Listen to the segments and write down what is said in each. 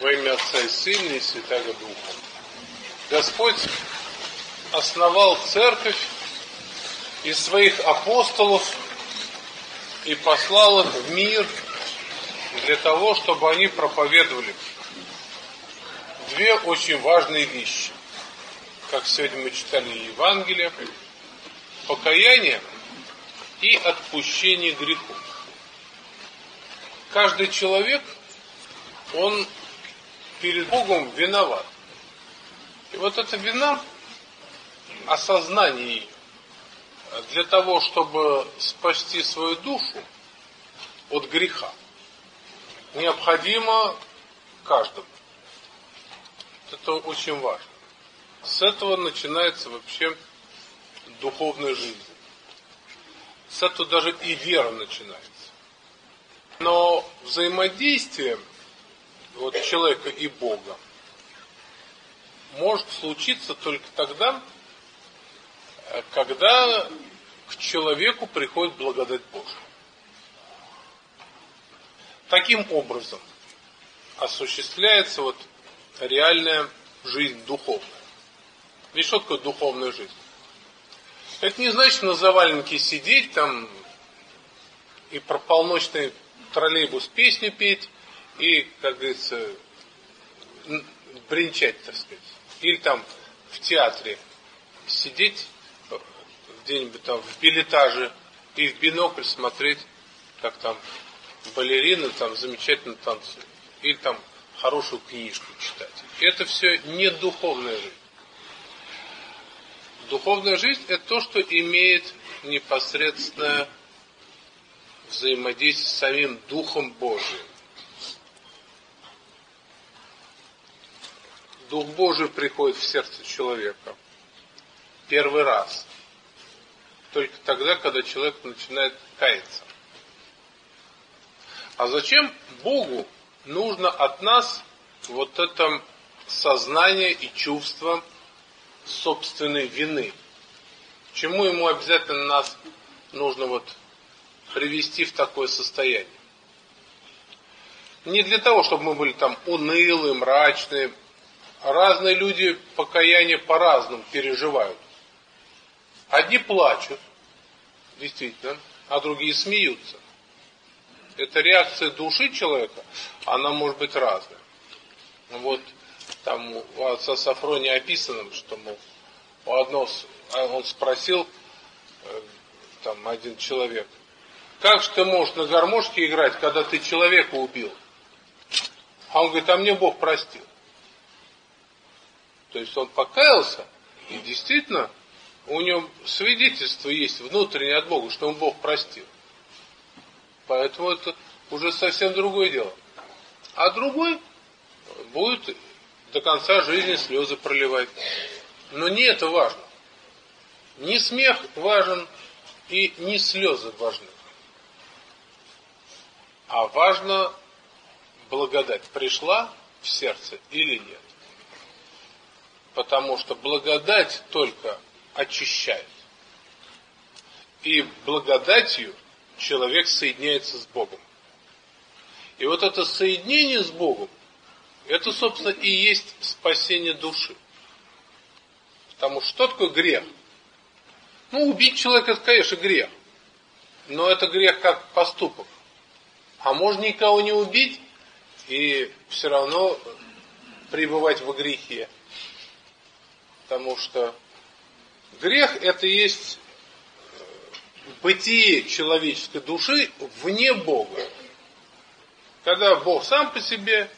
Во имя Отца и Сына и Святаго Духа. Господь основал церковь из своих апостолов и послал их в мир для того, чтобы они проповедовали две очень важные вещи. Как сегодня мы читали Евангелие, покаяние и отпущение грехов. Каждый человек, он перед Богом виноват. И вот эта вина, осознание ее, для того, чтобы спасти свою душу от греха, необходимо каждому. Это очень важно. С этого начинается вообще духовная жизнь. С этого даже и вера начинается. Но взаимодействие человека и Бога может случиться только тогда, когда к человеку приходит благодать Божия. Таким образом осуществляется реальная жизнь духовная. Ведь что такое духовная жизнь? Это не значит на заваленке сидеть там и про полночный троллейбус песню петь и, как говорится, бренчать, так сказать. Или там в театре сидеть где-нибудь там в билетаже и в бинокль смотреть, как там балерины там замечательно танцуют. Или там хорошую книжку читать. Это все не духовная жизнь. Духовная жизнь – это то, что имеет непосредственное взаимодействие с самим Духом Божиим. Дух Божий приходит в сердце человека первый раз. Только тогда, когда человек начинает каяться. А зачем Богу нужно от нас это сознание и чувство собственной вины? Чему ему обязательно нас нужно привести в такое состояние? Не для того, чтобы мы были там унылые, мрачные. Разные люди покаяние по-разному переживают. Одни плачут, действительно, а другие смеются. Эта реакция души человека, она может быть разная. Там у отца Софрония описано, что у одного он спросил, там один человек, как же ты можешь на гармошке играть, когда ты человека убил? А он говорит, а мне Бог простил. То есть он покаялся, и действительно у него свидетельство есть внутреннее от Бога, что он Бог простил. Поэтому это уже совсем другое дело. А другой будет до конца жизни слезы проливать. Но не это важно. Не смех важен и не слезы важны. А важно, благодать пришла в сердце или нет. Потому что благодать только очищает. И благодатью человек соединяется с Богом. И это соединение с Богом, это, собственно, и есть спасение души. Потому что такое грех? Убить человека, это, конечно, грех. Но это грех как поступок. А можно никого не убить и все равно пребывать во грехе. Потому что грех – это есть бытие человеческой души вне Бога. Когда Бог сам по себе,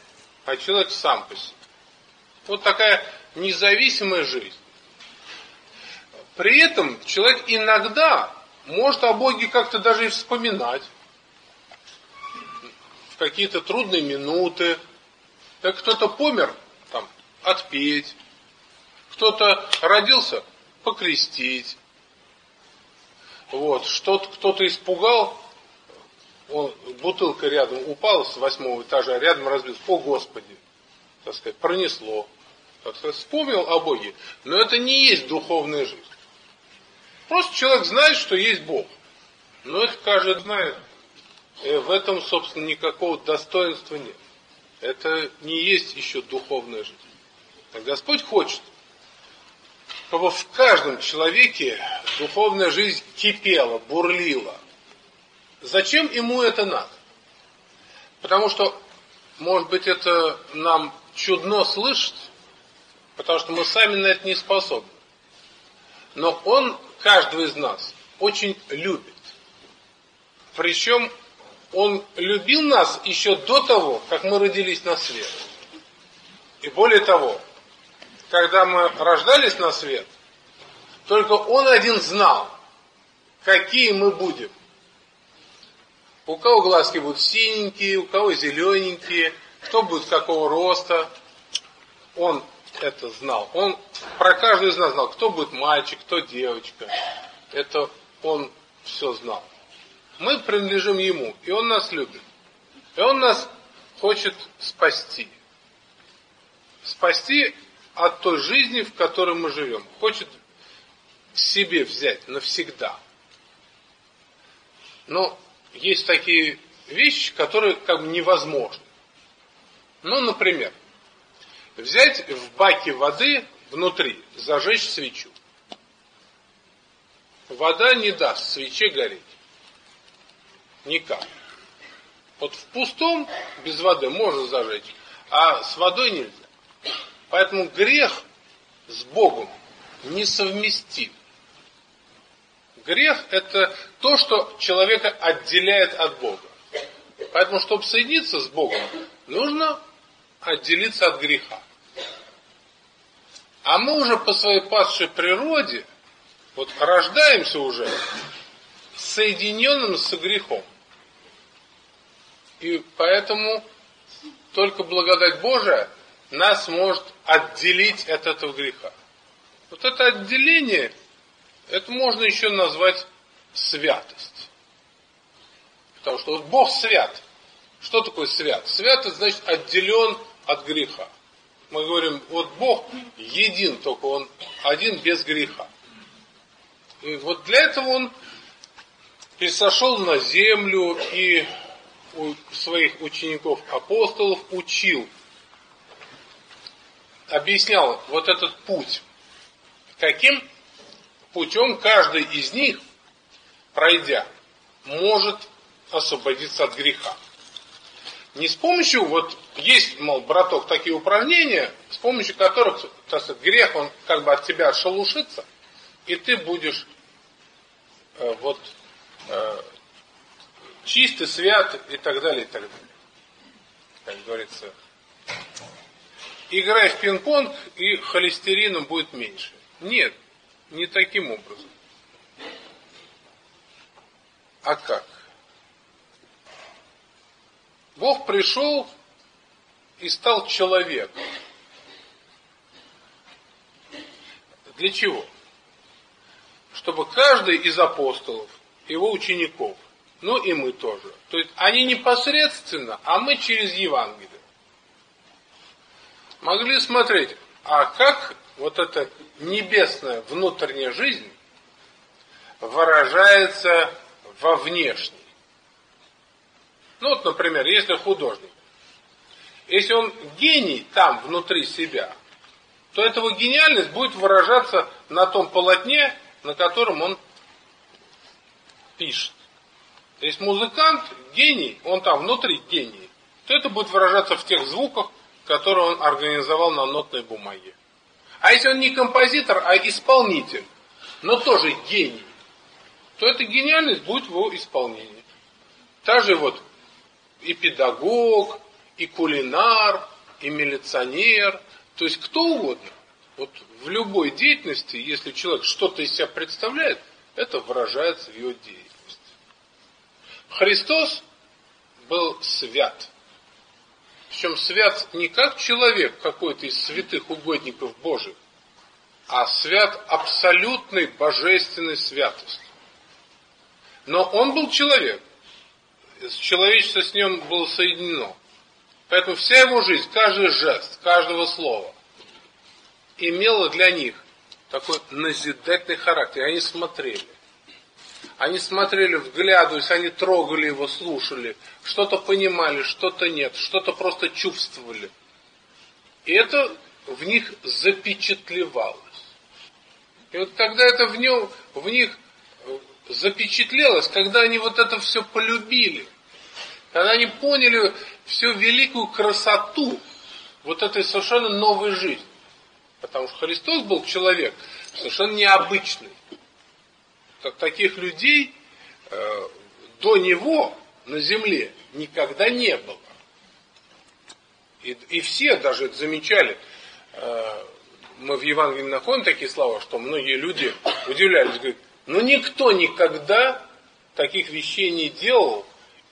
а человек сам по себе. Такая независимая жизнь. При этом человек иногда может о Боге как-то даже и вспоминать. В какие-то трудные минуты. Так кто-то помер, отпеть. Кто-то родился покрестить. Что-то кто-то испугал, бутылка рядом упала с 8-го этажа, рядом разбилась. О, Господи! Так сказать, пронесло. Так сказать, вспомнил о Боге. Но это не есть духовная жизнь. Просто человек знает, что есть Бог. Но это каждый знает. И в этом, собственно, никакого достоинства нет. это не есть еще духовная жизнь. Господь хочет, чтобы в каждом человеке духовная жизнь кипела, бурлила. Зачем ему это надо? Потому что, может быть, это нам чудно слышит, потому что мы сами на это не способны. Но он, каждого из нас, очень любит. Причем он любил нас еще до того, как мы родились на свет. И более того, когда мы рождались на свет, только он один знал, какие мы будем. У кого глазки будут синенькие, у кого зелененькие, кто будет какого роста. Он это знал. Он про каждого из нас знал, кто будет мальчик, кто девочка. Это он все знал. Мы принадлежим ему, и он нас любит. И он нас хочет спасти. Спасти от той жизни, в которой мы живем. Хочет к себе взять навсегда. Но есть такие вещи, которые как бы невозможны. Ну, например, взять в баке воды внутри, зажечь свечу. Вода не даст свече гореть. Никак. Вот в пустом, без воды, можно зажечь, а с водой нельзя. Поэтому грех с Богом несовместим. Грех – это то, что человека отделяет от Бога. Поэтому, чтобы соединиться с Богом, нужно отделиться от греха. А мы уже по своей падшей природе, вот рождаемся уже соединенным со грехом. И поэтому только благодать Божия нас может отделить от этого греха. Вот это отделение – это можно еще назвать святость. Потому что вот Бог свят. Что такое свят? Свят – это значит отделен от греха. Мы говорим, вот Бог един, только Он один без греха. И вот для этого Он пересошел на землю и у своих учеников-апостолов учил, объяснял вот этот путь. Каким путем каждый из них, пройдя, может освободиться от греха. Не с помощью, вот есть, мол, браток, такие упражнения, с помощью которых, так сказать, грех, он как бы от тебя отшелушится, и ты будешь чистый, свят и так далее, и так далее. Как говорится, играй в пинг-понг, и холестерина будет меньше. Нет. Не таким образом. А как? Бог пришел и стал человеком. Для чего? Чтобы каждый из апостолов, его учеников, ну и мы тоже, то есть они непосредственно, а мы через Евангелие, могли смотреть, а как вот эта небесная внутренняя жизнь выражается во внешней. Ну вот, например, если художник. Если он гений там, внутри себя, то эта его гениальность будет выражаться на том полотне, на котором он пишет. Если музыкант гений, он там внутри гений, то это будет выражаться в тех звуках, которые он организовал на нотной бумаге. А если он не композитор, а исполнитель, но тоже гений, то эта гениальность будет в его исполнении. Так же вот и педагог, и кулинар, и милиционер, то есть кто угодно. Вот в любой деятельности, если человек что-то из себя представляет, это выражается в его деятельности. Христос был свят. Причем свят не как человек, какой-то из святых угодников Божьих, а свят абсолютной божественной святостью. Но он был человек. Человечество с ним было соединено. Поэтому вся его жизнь, каждый жест, каждого слова имело для них такой назидательный характер. Они смотрели. Они смотрели, вглядываясь, они трогали его, слушали, что-то понимали, что-то нет, что-то просто чувствовали. И это в них запечатлевалось. И вот когда это в них запечатлелось, когда они вот это все полюбили, когда они поняли всю великую красоту вот этой совершенно новой жизни. Потому что Христос был человек совершенно необычный. Таких людей до него на земле никогда не было. И все даже это замечали. Мы в Евангелии находим такие слова, что многие люди удивлялись, говорят, ну никто никогда таких вещей не делал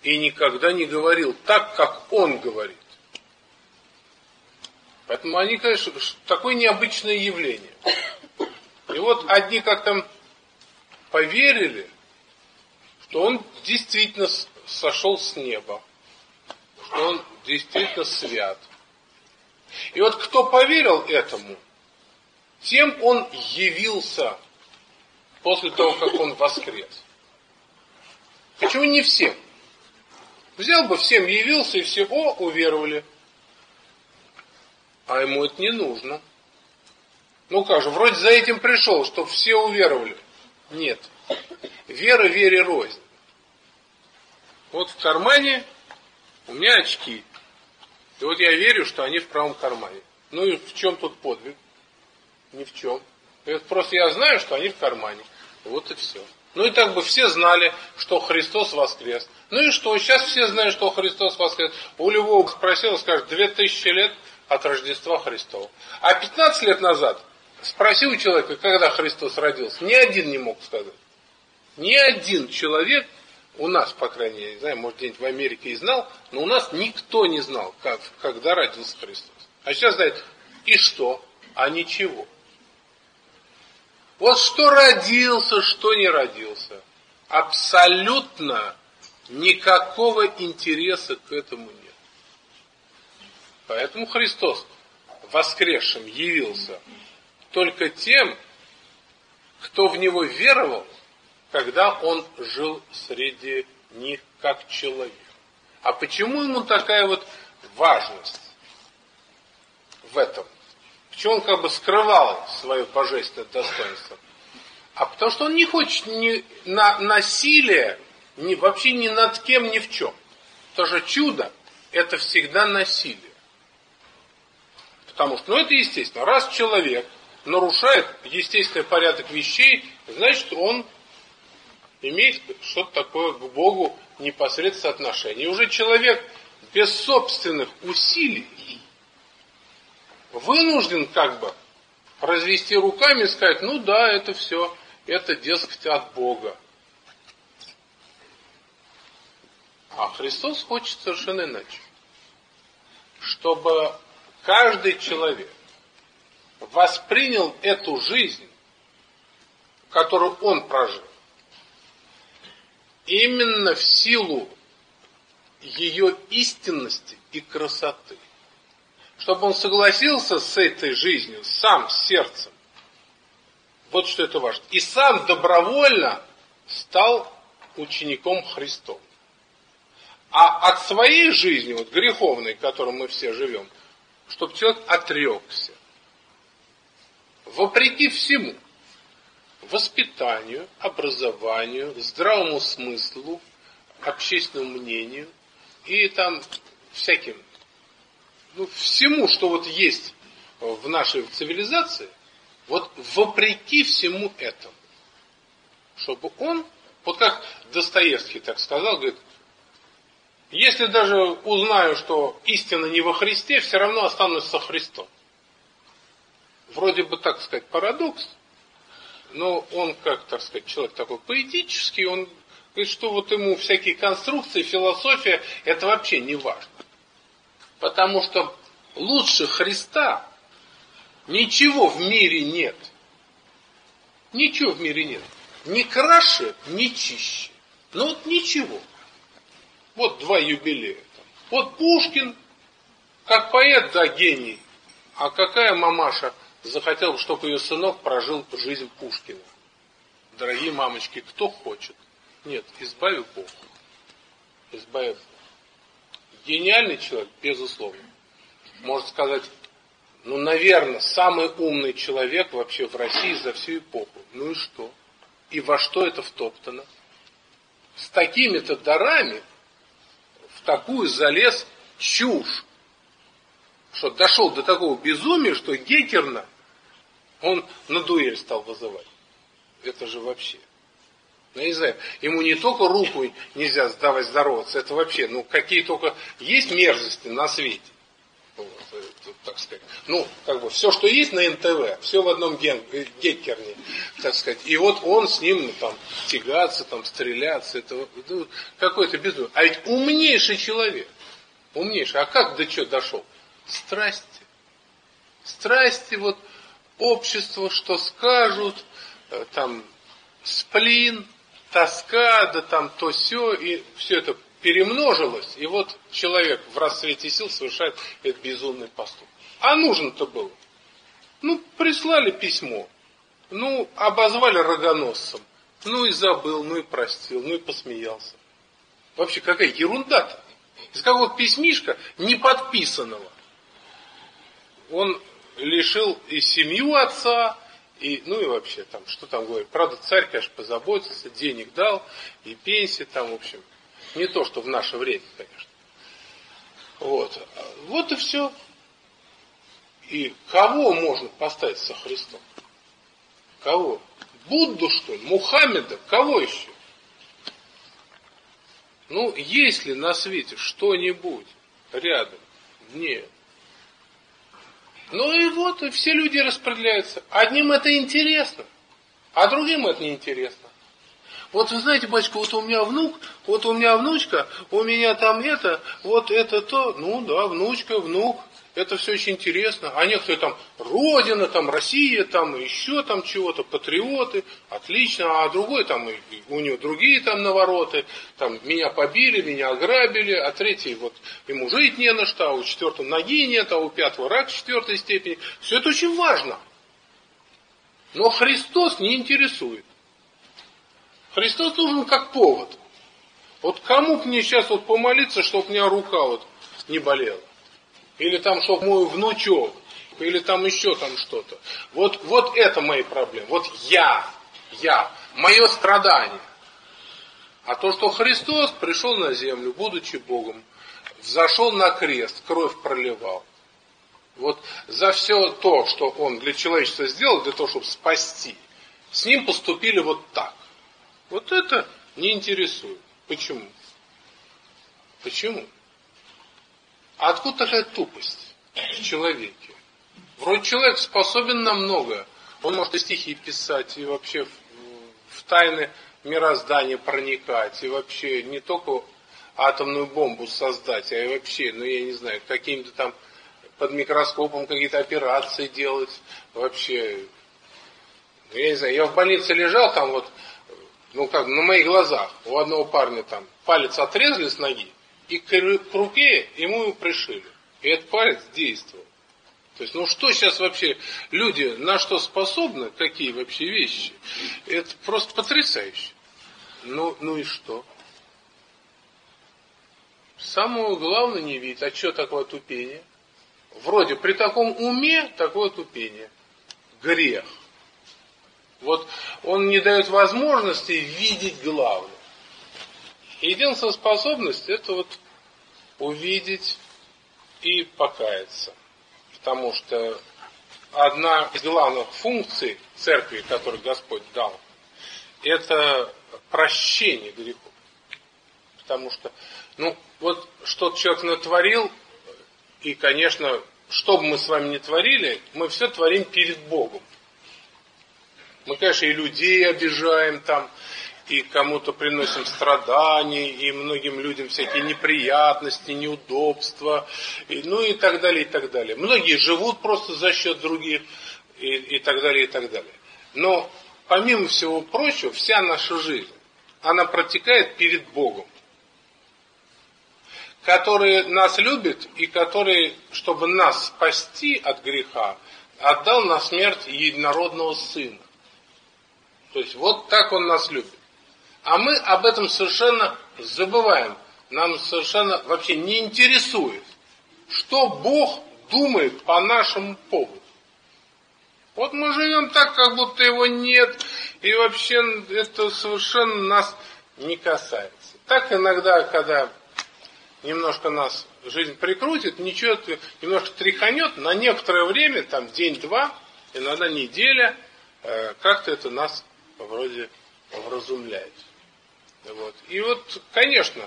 и никогда не говорил так, как он говорит. Поэтому они, конечно, такое необычное явление. И вот одни как-то поверили, что он действительно сошел с неба, что он действительно свят. И вот кто поверил этому, тем он явился после того, как он воскрес. Почему не всем? Взял бы, всем явился, и все, о, уверовали. А ему это не нужно. Ну как же, вроде за этим пришел, чтобы все уверовали. Нет. Вера вере рознь. Вот в кармане у меня очки. И вот я верю, что они в правом кармане. Ну и в чем тут подвиг? Ни в чем. Это просто я знаю, что они в кармане. Вот и все. Ну и так бы все знали, что Христос воскрес. Ну и что? Сейчас все знают, что Христос воскрес. У любого спросил, скажет, 2000 лет от Рождества Христова. А 15 лет назад спроси у человека, когда Христос родился. Ни один не мог сказать. Ни один человек, у нас, по крайней мере, я не знаю, может, где-нибудь в Америке и знал, но у нас никто не знал, когда родился Христос. А сейчас знает, и что, а ничего. Вот что родился, что не родился. Абсолютно никакого интереса к этому нет. Поэтому Христос воскресшим явился только тем, кто в Него веровал, когда Он жил среди них как человек. А почему Ему такая вот важность в этом? Почему Он как бы скрывал свое божественное достоинство? А потому что Он не хочет ни насилия, ни, вообще ни над кем, ни в чем. Потому что чудо – это всегда насилие. Потому что, ну это естественно, раз человек нарушает естественный порядок вещей, значит, он имеет что-то такое к Богу непосредственное отношение. И уже человек без собственных усилий вынужден как бы развести руками и сказать, ну да, это все, это, дескать, от Бога. А Христос хочет совершенно иначе. Чтобы каждый человек воспринял эту жизнь, которую он прожил, именно в силу ее истинности и красоты. Чтобы он согласился с этой жизнью, сам, с сердцем. Вот что это важно. И сам добровольно стал учеником Христом. А от своей жизни, вот греховной, которой мы все живем, чтобы человек отрекся. Вопреки всему. Воспитанию, образованию, здравому смыслу, общественному мнению и там всяким, ну, всему, что вот есть в нашей цивилизации, вот вопреки всему этому. Чтобы он, вот как Достоевский так сказал, говорит, если даже узнаю, что истина не во Христе, все равно останусь со Христом. Вроде бы, так сказать, парадокс, но он, как, так сказать, человек такой поэтический, он говорит, что вот ему всякие конструкции, философия, это вообще не важно. Потому что лучше Христа ничего в мире нет. Ничего в мире нет. Ни краше, ни чище. Ну вот ничего. Вот два юбилея. Вот Пушкин, как поэт, да, гений. А какая мамаша захотела бы, чтобы ее сынок прожил жизнь Пушкина? дорогие мамочки, кто хочет. Нет, избави Бог. Избави Бог. Гениальный человек, безусловно. Можно сказать, ну, наверное, самый умный человек вообще в России за всю эпоху. Ну и что? И во что это втоптано? С такими-то дарами в такую залез чушь. Что дошел до такого безумия, что Геккерна он на дуэль стал вызывать. Это же вообще. Ну, я не знаю, ему не только руку нельзя сдавать, здороваться, это вообще, ну, какие только есть мерзости на свете. Вот, это, так сказать. Ну, как бы, все, что есть на НТВ, все в одном Геккерне, так сказать. И вот он с ним, ну, там, тягаться, там, стреляться, это какое-то безумие. А ведь умнейший человек, умнейший, а как до чего дошел? Страсти. Страсти, вот, общество, что скажут, там, сплин, тоска, да там то сё, и все это перемножилось, и вот человек в расцвете сил совершает этот безумный поступок. А нужно-то было. Ну, прислали письмо, ну, обозвали рогоносцем, ну и забыл, ну и простил, ну и посмеялся. Вообще, какая ерунда-то. Из какого письмишка неподписанного он лишил и семью отца, и, ну и вообще, там, что там говорит. Правда, царь, конечно, позаботился, денег дал, и пенсии там, в общем. Не то, что в наше время, конечно. Вот. Вот и все. И кого можно поставить со Христом? Кого? Будду, что ли? Мухаммеда? Кого еще? Ну, есть ли на свете что-нибудь рядом? Нет. Ну и вот, и все люди распределяются. Одним это интересно, а другим это неинтересно. Вот вы знаете, батюшка, вот у меня внук, вот у меня внучка, у меня там это, вот это то. Ну да, внучка, внук, это все очень интересно. А некоторые там Родина, там Россия, там еще там чего-то, патриоты, отлично. А другой там, у него другие там навороты, там меня побили, меня ограбили, а третий вот ему жить не на что, а у четвертого ноги нет, а у пятого рак четвертой степени. Все это очень важно. Но Христос не интересует. Христос нужен как повод. Вот кому бы мне сейчас вот помолиться, чтобы у меня рука вот не болела? Или там, чтобы мой внучок? Или там еще там что-то? Вот это мои проблемы. Вот я, мое страдание. А то, что Христос пришел на землю, будучи Богом, взошел на крест, кровь проливал. Вот за все то, что Он для человечества сделал, для того, чтобы спасти, с Ним поступили вот так. Вот это не интересует. Почему? Почему? А откуда такая тупость в человеке? Вроде человек способен на многое. Он может и стихи писать, и вообще в тайны мироздания проникать, и вообще не только атомную бомбу создать, а и вообще, ну я не знаю, каким-то там под микроскопом какие-то операции делать. Вообще, ну я не знаю, я в больнице лежал там вот, ну как, на моих глазах у одного парня там палец отрезали с ноги, и к руке ему его пришили. И этот палец действовал. То есть, ну что сейчас вообще люди на что способны, какие вообще вещи, это просто потрясающе. Ну и что? Самого главного не видит. А что такое тупение? Вроде при таком уме такое тупение. Грех. Вот он не дает возможности видеть главное. Единственная способность — это вот увидеть и покаяться. Потому что одна из главных функций церкви, которую Господь дал, это прощение грехов. Потому что, ну, вот что человек натворил, и, конечно, что бы мы с вами ни творили, мы все творим перед Богом. Мы, конечно, и людей обижаем там, и кому-то приносим страдания, и многим людям всякие неприятности, неудобства, и, ну и так далее, и так далее. Многие живут просто за счет других, и так далее, и так далее. Но, помимо всего прочего, вся наша жизнь, она протекает перед Богом, который нас любит, и который, чтобы нас спасти от греха, отдал на смерть единородного Сына. То есть вот так он нас любит. А мы об этом совершенно забываем. Нам совершенно вообще не интересует, что Бог думает по нашему поводу. Вот мы живем так, как будто его нет, и вообще это совершенно нас не касается. Так иногда, когда немножко нас жизнь прикрутит, ничего, немножко тряханет, на некоторое время, там день-два, иногда неделя, как-то это нас вроде вразумляет. Вот. И вот, конечно,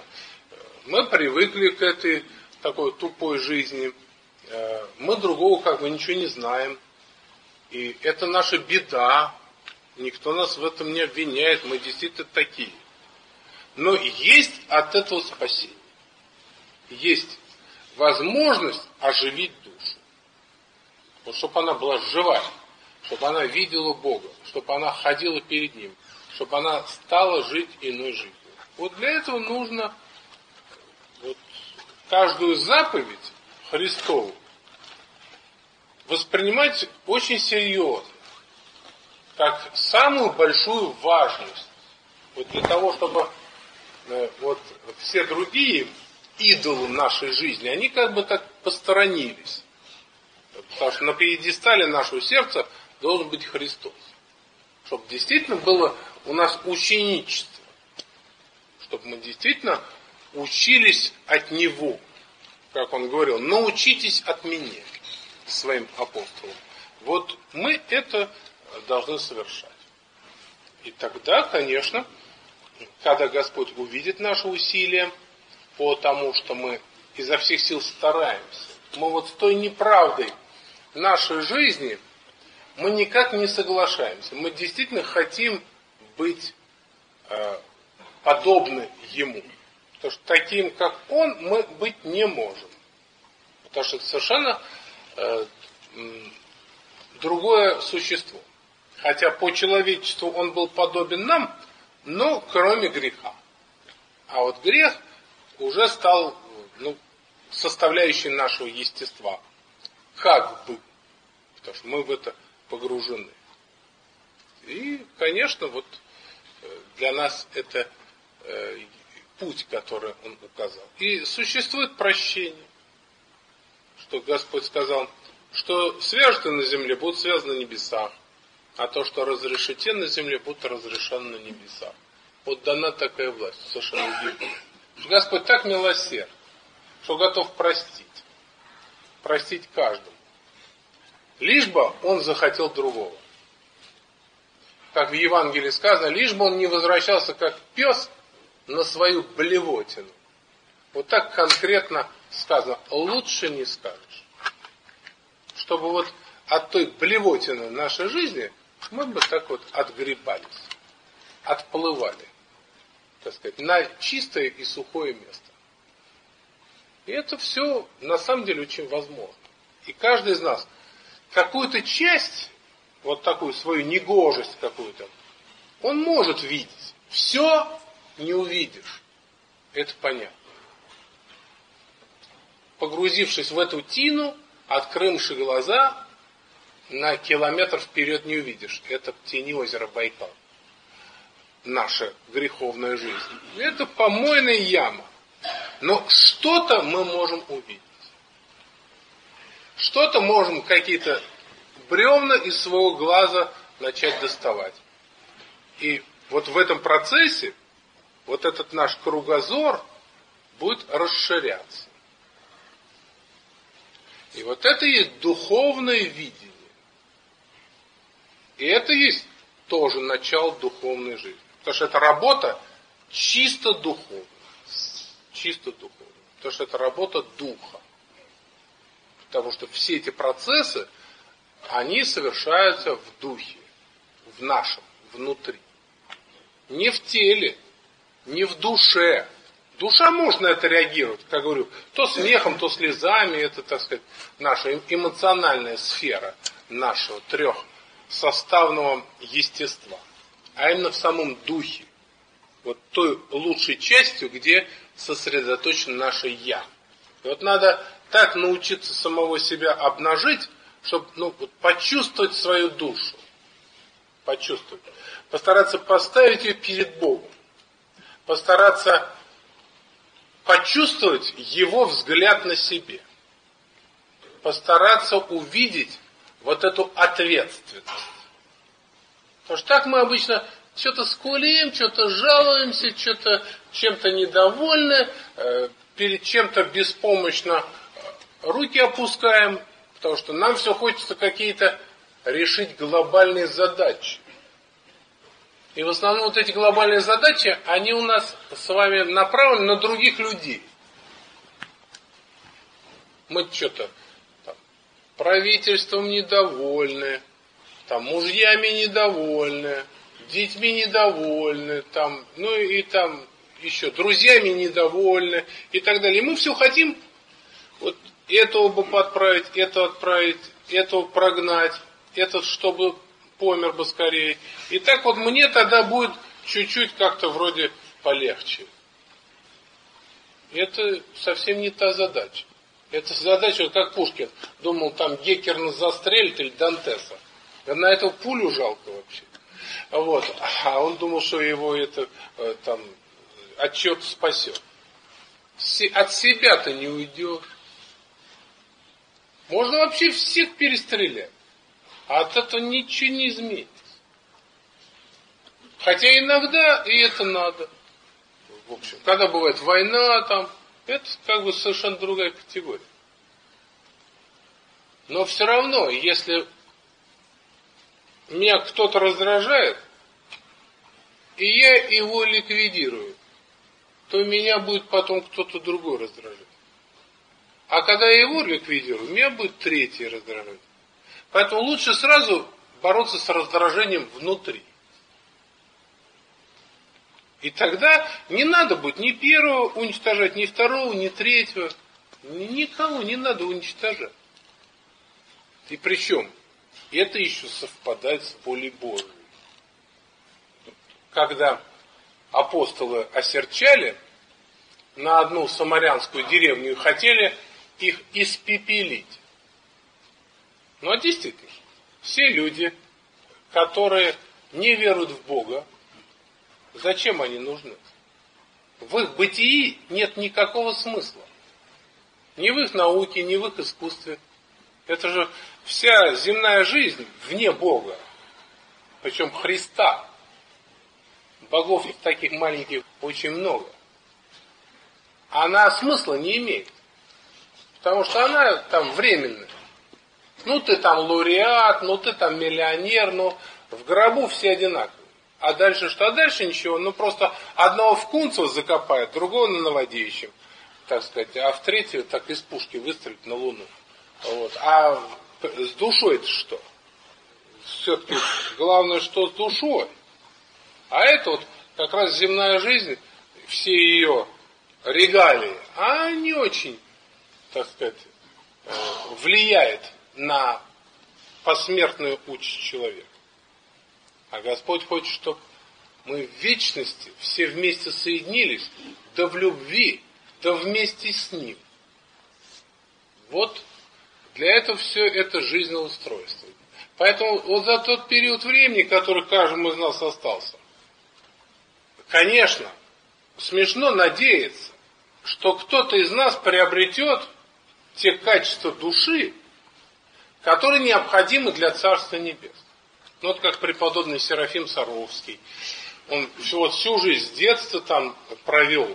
мы привыкли к этой такой тупой жизни, мы другого как бы ничего не знаем. И это наша беда, никто нас в этом не обвиняет, мы действительно такие. Но есть от этого спасение, есть возможность оживить душу, вот чтобы она была живая, чтобы она видела Бога, чтобы она ходила перед Ним, чтобы она стала жить иной жизнью. Вот для этого нужно вот каждую заповедь Христову воспринимать очень серьезно, как самую большую важность. Вот для того, чтобы вот все другие идолы нашей жизни, они как бы так посторонились. Потому что на пьедестале нашего сердца должен быть Христос. Чтобы действительно было у нас ученичество. Чтобы мы действительно учились от Него. Как он говорил, научитесь от меня. Своим апостолом. Вот мы это должны совершать. И тогда, конечно, когда Господь увидит наши усилия по тому, что мы изо всех сил стараемся, мы вот с той неправдой нашей жизни мы никак не соглашаемся. Мы действительно хотим быть подобны Ему. Потому что таким, как Он, мы быть не можем. Потому что это совершенно другое существо. Хотя по человечеству он был подобен нам, но кроме греха. А вот грех уже стал составляющей нашего естества. Как бы. Потому что мы в это погружены. И, конечно, вот для нас это путь, который он указал. И существует прощение. Что Господь сказал, что свяжете на земле, будут связаны на небесах, а то, что разрешите на земле, будут разрешены на небесах. Вот дана такая власть, совершенно удивительно. Господь так милосерд, что готов простить каждому. Лишь бы он захотел другого. Как в Евангелии сказано, лишь бы он не возвращался как пес на свою блевотину. Вот так конкретно сказано, лучше не скажешь. Чтобы вот от той блевотины нашей жизни мы бы так вот отгребались, отплывали, так сказать, на чистое и сухое место. И это все на самом деле очень возможно. И каждый из нас какую-то часть, вот такую свою негожесть какую-то, он может видеть. Все не увидишь. Это понятно. Погрузившись в эту тину, открывши глаза, на километр вперед не увидишь. Это тени озера Байкал. Наша греховная жизнь. Это помойная яма. Но что-то мы можем увидеть. Что-то можем какие-то бревна из своего глаза начать доставать. И вот в этом процессе вот этот наш кругозор будет расширяться. И вот это и есть духовное видение. И это и есть тоже начало духовной жизни. Потому что это работа чисто духовная. Чисто духовная. Потому что это работа духа. Потому что все эти процессы, они совершаются в духе. В нашем, внутри. Не в теле, не в душе. Душа может на это реагировать, как говорю, то смехом, то слезами, это, так сказать, наша эмоциональная сфера нашего трехсоставного естества. А именно в самом духе, вот той лучшей частью, где сосредоточено наше «я». И вот надо так научиться самого себя обнажить, чтобы почувствовать свою душу. почувствовать, постараться поставить ее перед Богом, постараться почувствовать его взгляд на себе, постараться увидеть вот эту ответственность. Потому что так мы обычно что-то скулим, что-то жалуемся, что-то чем-то недовольны, перед чем-то беспомощно руки опускаем, потому что нам все хочется какие-то решить глобальные задачи. И в основном вот эти глобальные задачи, они у нас с вами направлены на других людей. Мы что-то там, правительством недовольны, там, мужьями недовольны, детьми недовольны, там, ну и там еще друзьями недовольны и так далее. И мы все хотим вот этого бы подправить, этого отправить, этого прогнать, этот чтобы помер бы скорее. И так вот мне тогда будет чуть-чуть как-то вроде полегче. Это совсем не та задача. Это задача, вот как Пушкин думал, там Геккерна застрелит или Дантеса. На этого пулю жалко вообще. Вот. А он думал, что его это там от чего-то спасет. От себя-то не уйдет. Можно вообще всех перестрелять. А от этого ничего не изменится. Хотя иногда и это надо. В общем, когда бывает война, там, это как бы совершенно другая категория. Но все равно, если меня кто-то раздражает, и я его ликвидирую, то меня будет потом кто-то другой раздражать. А когда я его ликвидирую, меня будет третий раздражать. Поэтому лучше сразу бороться с раздражением внутри. И тогда не надо будет ни первого уничтожать, ни второго, ни третьего. Никого не надо уничтожать. И причем это еще совпадает с волей Божией. Когда апостолы осерчали на одну самарянскую деревню и хотели их испепелить. Ну а действительно, все люди, которые не веруют в Бога, зачем они нужны? В их бытии нет никакого смысла. Ни в их науке, ни в их искусстве. Это же вся земная жизнь вне Бога. Причем Христа. Богов таких маленьких очень много. Она смысла не имеет. Потому что она там временная. Ну ты там лауреат, ну ты там миллионер, ну в гробу все одинаковые. А дальше что? А дальше ничего. Ну просто одного в Кунцево закопают, другого на Новодевичьем, так сказать. А в третьего так из пушки выстрелят на Луну. Вот. А с душой-то что? Все-таки главное, что с душой. А это вот как раз земная жизнь, все ее регалии, она не очень, так сказать, влияет на посмертную участь человека. А Господь хочет, чтобы мы в вечности все вместе соединились, да в любви, да вместе с Ним. Вот для этого все это жизнеустройство. Поэтому вот за тот период времени, который каждому из нас остался, конечно, смешно надеяться, что кто-то из нас приобретет те качества души, которые необходимы для Царства Небес. Ну, вот как преподобный Серафим Саровский. Он вот всю жизнь с детства там провел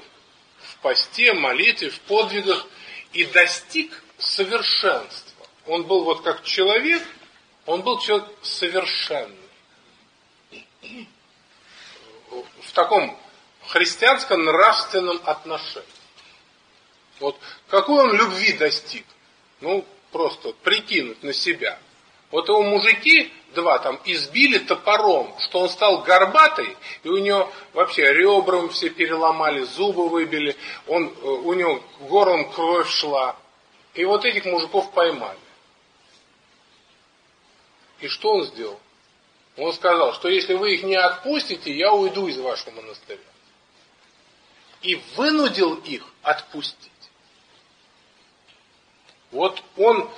в посте, молитве, в подвигах и достиг совершенства. Он был вот как человек, он был человек совершенный. В таком христианском нравственном отношении. Вот какой он любви достиг? Ну, просто прикинуть на себя. Вот его мужики два там избили топором, что он стал горбатый, и у него вообще ребра все переломали, зубы выбили, у него горлом кровь шла. И вот этих мужиков поймали. И что он сделал? Он сказал, что если вы их не отпустите, я уйду из вашего монастыря. И вынудил их отпустить. Вот он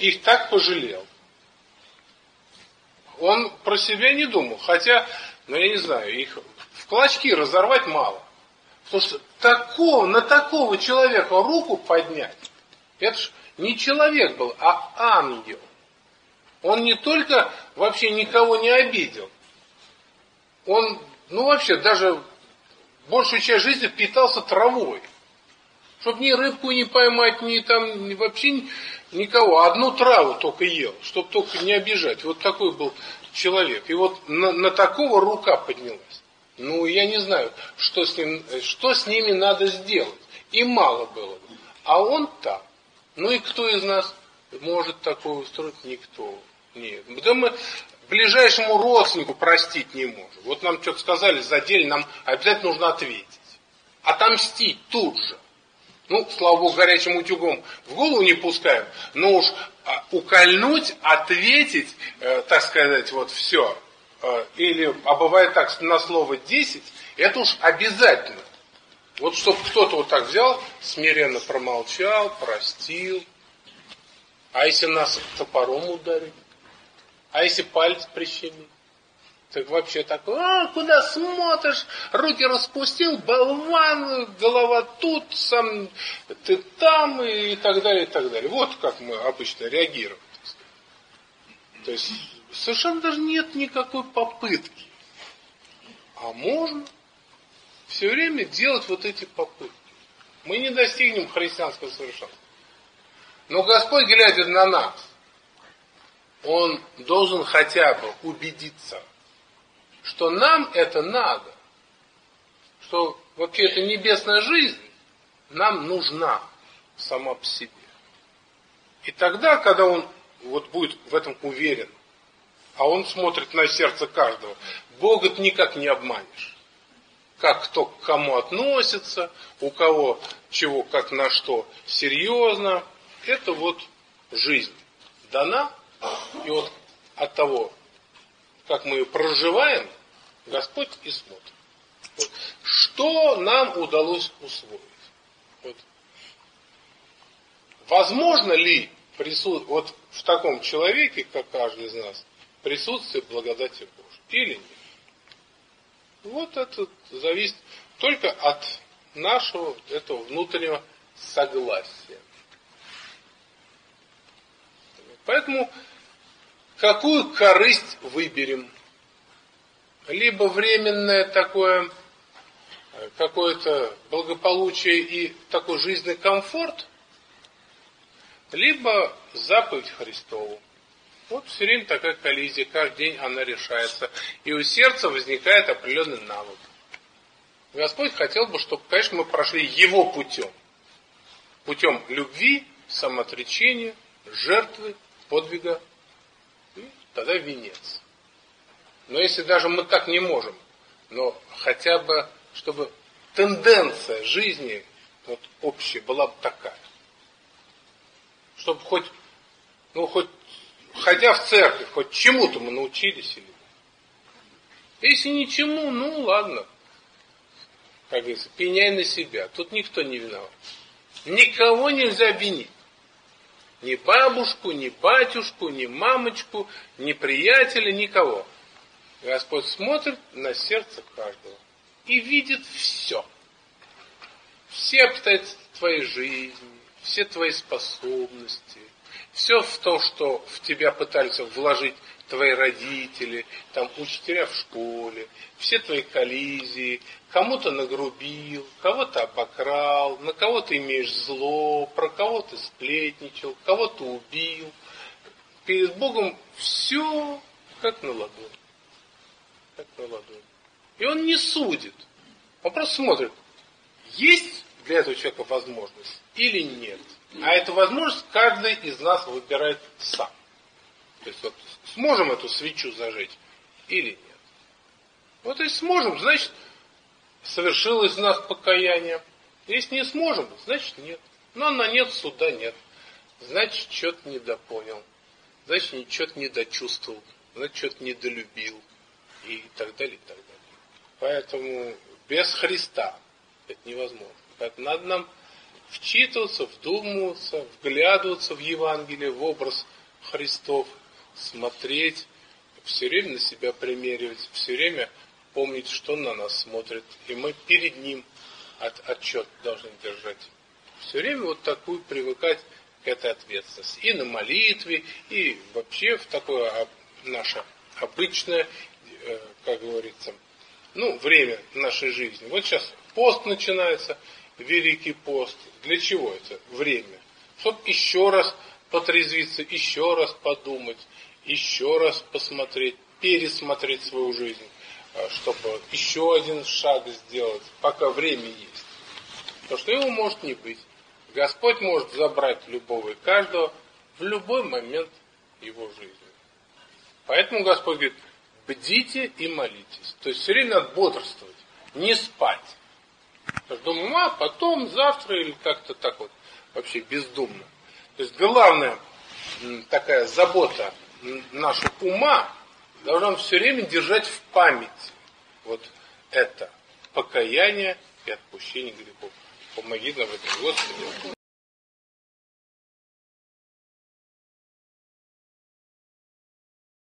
их так пожалел. Он про себя не думал. Хотя, ну я не знаю, их в клочки разорвать мало. Потому что на такого человека руку поднять, это ж не человек был, а ангел. Он не только вообще никого не обидел, он, ну вообще, даже большую часть жизни питался травой. Чтобы ни рыбку не поймать, ни там, ни вообще никого. Одну траву только ел, чтобы только не обижать. Вот такой был человек. И вот на такого рука поднялась. Ну, я не знаю, что с ними надо сделать. И мало было. А он так. Ну и кто из нас может такое устроить? Никто. Нет. Да мы ближайшему родственнику простить не можем. Вот нам что-то сказали, задели, нам обязательно нужно ответить. Отомстить тут же. Ну, слава богу, горячим утюгом в голову не пускаем, но уж укольнуть, ответить, так сказать, вот все, или, а бывает так, на слово 10, это уж обязательно. Вот чтобы кто-то вот так взял, смиренно промолчал, простил. А если нас топором ударить? А если палец прищемить? Так вообще такой, куда смотришь, руки распустил, болван, голова тут, сам ты там и так далее, и так далее. Вот как мы обычно реагируем. То есть совершенно даже нет никакой попытки. А можно все время делать вот эти попытки. Мы не достигнем христианского совершенства. Но Господь, глядя на нас, Он должен хотя бы убедиться, что нам это надо, что вообще эта небесная жизнь нам нужна сама по себе. И тогда, когда он вот будет в этом уверен, а он смотрит на сердце каждого, Бога ты никак не обманешь. Как кто к кому относится, у кого чего, как на что серьезно. Это вот жизнь дана, и вот от того, как мы ее проживаем, Господь и смотрит. Вот. Что нам удалось усвоить? Вот. Возможно ли вот в таком человеке, как каждый из нас, присутствие благодати Божьей или нет? Вот это зависит только от нашего этого внутреннего согласия. Поэтому какую корысть выберем? Либо временное такое, какое-то благополучие и такой жизненный комфорт, либо заповедь Христову. Вот все время такая коллизия, каждый день она решается. И у сердца возникает определенный навык. Господь хотел бы, чтобы, конечно, мы прошли Его путем. Путем любви, самоотречения, жертвы, подвига. Тогда венец. Но если даже мы так не можем, но хотя бы, чтобы тенденция жизни вот, общая была бы такая. Чтобы хоть ходя в церковь, хоть чему-то мы научились. Если ничему, ну ладно. Как говорится, пеняй на себя. Тут никто не виноват. Никого нельзя винить. Ни бабушку, ни батюшку, ни мамочку, ни приятеля, никого. Господь смотрит на сердце каждого и видит все. Все обстоятельства твоей жизни, все твои способности, все в том, что в тебя пытались вложить твои родители, там учителя в школе, все твои коллизии, кому-то нагрубил, кого-то обокрал, на кого-то имеешь зло, про кого-то сплетничал, кого-то убил. Перед Богом все как на ладони. Как на ладони. И Он не судит. Он просто смотрит, есть для этого человека возможность или нет. А эту возможность каждый из нас выбирает сам. То есть вот сможем эту свечу зажечь или нет. Вот если сможем, значит, совершилось в нас покаяние. Если не сможем, значит нет. Но на нет суда нет. Значит, что-то недопонял. Значит, что-то недочувствовал. Значит, что-то недолюбил. И так далее, и так далее. Поэтому без Христа это невозможно. Поэтому надо нам вчитываться, вдумываться, вглядываться в Евангелие, в образ Христов, смотреть, все время на себя примеривать, все время помнить, что он на нас смотрит. И мы перед ним отчет должны держать. Все время вот такую привыкать к этой ответственности. И на молитве, и вообще в такое наше обычное, как говорится, время нашей жизни. Вот сейчас пост начинается, Великий пост. Для чего это время? Чтобы еще раз потрезвиться, еще раз подумать, еще раз посмотреть, пересмотреть свою жизнь, чтобы еще один шаг сделать, пока время есть. Потому что его может не быть. Господь может забрать любого и каждого в любой момент его жизни. Поэтому Господь говорит, бдите и молитесь. То есть все время надо бодрствовать, не спать. Думаем, потом, завтра или как-то так вот, вообще бездумно. То есть главная такая забота нашего ума должна все время держать в памяти вот это покаяние и отпущение грехов. Помоги нам в этом, Господи.